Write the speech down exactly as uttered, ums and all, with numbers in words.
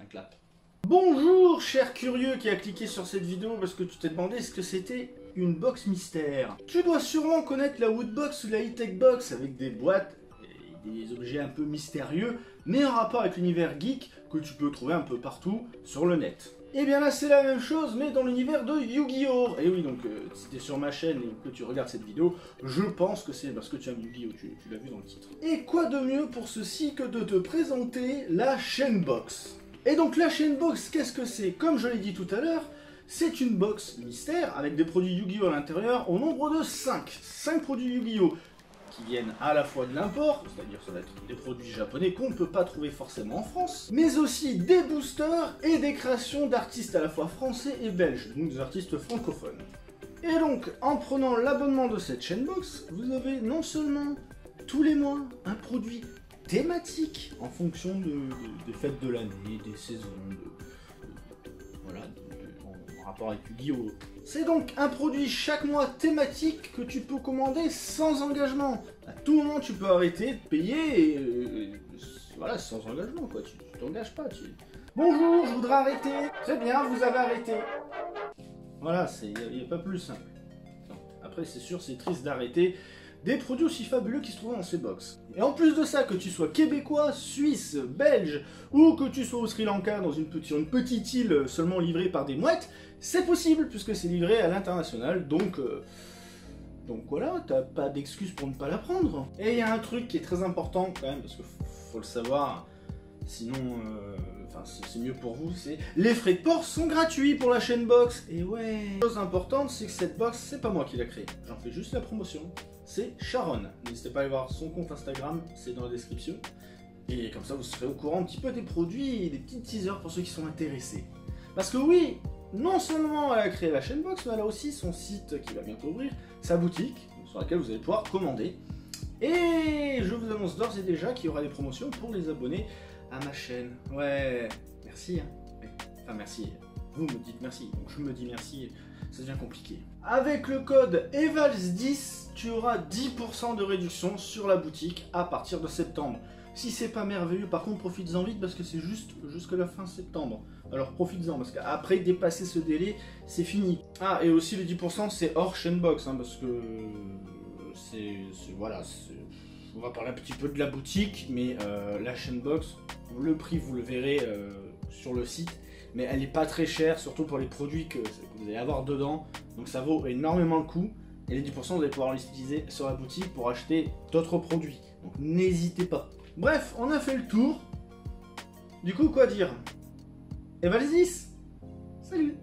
un clap. Bonjour cher curieux qui a cliqué sur cette vidéo parce que tu t'es demandé ce que c'était une box mystère. Tu dois sûrement connaître la Woodbox ou la Hitech Box avec des boîtes et des objets un peu mystérieux mais en rapport avec l'univers geek que tu peux trouver un peu partout sur le net. Et bien là c'est la même chose mais dans l'univers de Yu-Gi-Oh. Et oui, donc euh, si t'es sur ma chaîne et que tu regardes cette vidéo, je pense que c'est parce que tu aimes Yu-Gi-Oh, tu, tu l'as vu dans le titre. Et quoi de mieux pour ceci que de te présenter la Shenbox. Et donc la Shenbox, qu'est-ce que c'est? Comme je l'ai dit tout à l'heure, c'est une box mystère avec des produits Yu-Gi-Oh à l'intérieur au nombre de cinq. cinq produits Yu-Gi-Oh qui viennent à la fois de l'import, c'est-à-dire ça va être des produits japonais qu'on ne peut pas trouver forcément en France, mais aussi des boosters et des créations d'artistes à la fois français et belges, donc des artistes francophones. Et donc, en prenant l'abonnement de cette Shenbox, vous avez non seulement tous les mois un produit thématique en fonction de, de, des fêtes de l'année, des saisons, de, de, voilà, de, de, en rapport avec Yu-Gi-Oh! C'est donc un produit chaque mois thématique que tu peux commander sans engagement. À tout moment, tu peux arrêter de payer et, et, et voilà, sans engagement, quoi. Tu t'engages pas. Tu... Bonjour, je voudrais arrêter. Très bien, vous avez arrêté. Voilà, c'est y a pas plus simple. Non. Après, c'est sûr, c'est triste d'arrêter des produits aussi fabuleux qui se trouvaient dans ces box. Et en plus de ça, que tu sois québécois, suisse, belge, ou que tu sois au Sri Lanka dans une, sur une petite île seulement livrée par des mouettes, c'est possible puisque c'est livré à l'international, donc... Euh, donc voilà, t'as pas d'excuse pour ne pas la prendre. Et il y a un truc qui est très important quand même, parce que faut le savoir, sinon... Euh, enfin, c'est mieux pour vous, c'est... Les frais de port sont gratuits pour la Shenbox. Et ouais... La chose importante, c'est que cette box, c'est pas moi qui l'a créée. J'en fais juste la promotion. C'est Sharon. N'hésitez pas à aller voir son compte Instagram, c'est dans la description. Et comme ça, vous serez au courant un petit peu des produits et des petits teasers pour ceux qui sont intéressés. Parce que oui, non seulement elle a créé la Shenbox, mais elle a aussi son site qui va bientôt ouvrir, sa boutique, sur laquelle vous allez pouvoir commander. Et je vous annonce d'ores et déjà qu'il y aura des promotions pour les abonnés à ma chaîne. Ouais, merci. Hein. Enfin, merci. Vous me dites merci, donc je me dis merci. Ça devient compliqué. Avec le code E V A L S dix, tu auras dix pour cent de réduction sur la boutique à partir de septembre. Si c'est pas merveilleux, par contre, profites-en vite parce que c'est juste jusqu'à la fin septembre. Alors profites-en parce qu'après dépasser ce délai, c'est fini. Ah, et aussi les dix pour cent, c'est hors Shenbox, hein, parce que c'est voilà. On va parler un petit peu de la boutique, mais euh, la Shenbox, le prix vous le verrez euh, sur le site. Mais elle n'est pas très chère, surtout pour les produits que vous allez avoir dedans. Donc ça vaut énormément le coup. Et les dix pour cent, vous allez pouvoir les utiliser sur la boutique pour acheter d'autres produits. Donc n'hésitez pas. Bref, on a fait le tour. Du coup, quoi dire? E V A L S dix. Salut.